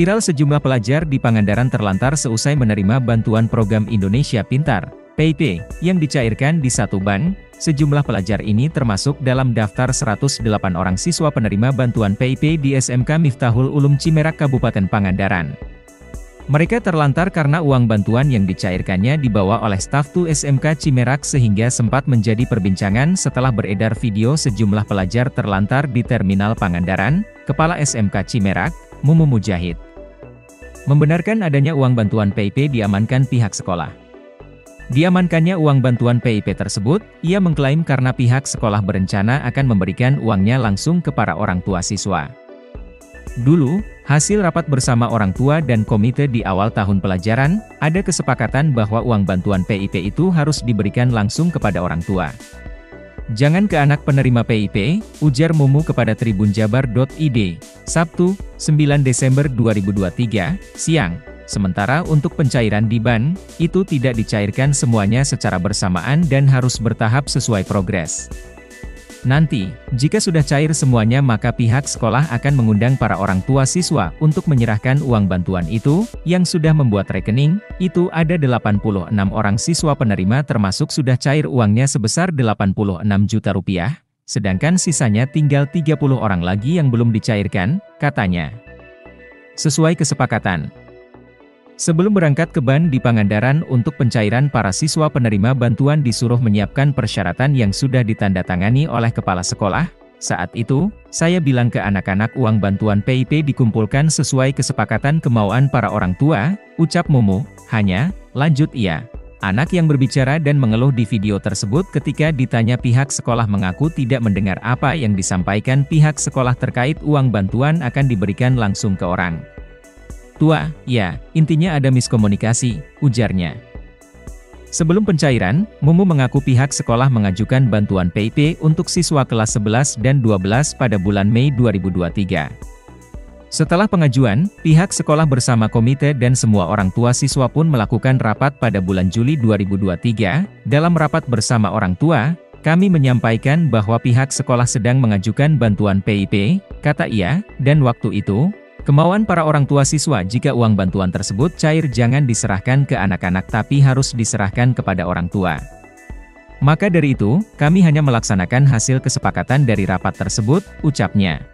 Viral sejumlah pelajar di Pangandaran terlantar seusai menerima bantuan program Indonesia Pintar, PIP, yang dicairkan di satu bank. Sejumlah pelajar ini termasuk dalam daftar 108 orang siswa penerima bantuan PIP di SMK Miftahul Ulum Cimerak, Kabupaten Pangandaran. Mereka terlantar karena uang bantuan yang dicairkannya dibawa oleh staf TU SMK Cimerak sehingga sempat menjadi perbincangan setelah beredar video sejumlah pelajar terlantar di Terminal Pangandaran. Kepala SMK Cimerak, Mumu Mujahid, membenarkan adanya uang bantuan PIP diamankan pihak sekolah. Diamankannya uang bantuan PIP tersebut, ia mengklaim karena pihak sekolah berencana akan memberikan uangnya langsung ke para orang tua siswa. Dulu, hasil rapat bersama orang tua dan komite di awal tahun pelajaran, ada kesepakatan bahwa uang bantuan PIP itu harus diberikan langsung kepada orang tua. Jangan ke anak penerima PIP, ujar Mumu kepada tribunjabar.id, Sabtu, 9 Desember 2023, siang. Sementara untuk pencairan di BAN, itu tidak dicairkan semuanya secara bersamaan dan harus bertahap sesuai progres. Nanti, jika sudah cair semuanya maka pihak sekolah akan mengundang para orang tua siswa untuk menyerahkan uang bantuan itu, yang sudah membuat rekening. Itu ada 86 orang siswa penerima termasuk sudah cair uangnya sebesar Rp86 juta, sedangkan sisanya tinggal 30 orang lagi yang belum dicairkan, katanya. Sesuai kesepakatan. Sebelum berangkat ke BAN di Pangandaran untuk pencairan, para siswa penerima bantuan disuruh menyiapkan persyaratan yang sudah ditandatangani oleh kepala sekolah. Saat itu, saya bilang ke anak-anak uang bantuan PIP dikumpulkan sesuai kesepakatan kemauan para orang tua, ucap Mumu. Hanya, lanjut ia. Anak yang berbicara dan mengeluh di video tersebut ketika ditanya pihak sekolah mengaku tidak mendengar apa yang disampaikan pihak sekolah terkait uang bantuan akan diberikan langsung ke orang tua. Ya, intinya ada miskomunikasi, ujarnya. Sebelum pencairan, Mumu mengaku pihak sekolah mengajukan bantuan PIP untuk siswa kelas 11 dan 12 pada bulan Mei 2023. Setelah pengajuan, pihak sekolah bersama komite dan semua orang tua siswa pun melakukan rapat pada bulan Juli 2023. Dalam rapat bersama orang tua, kami menyampaikan bahwa pihak sekolah sedang mengajukan bantuan PIP, kata ia, dan waktu itu, kemauan para orang tua siswa jika uang bantuan tersebut cair jangan diserahkan ke anak-anak tapi harus diserahkan kepada orang tua. Maka dari itu, kami hanya melaksanakan hasil kesepakatan dari rapat tersebut, ucapnya.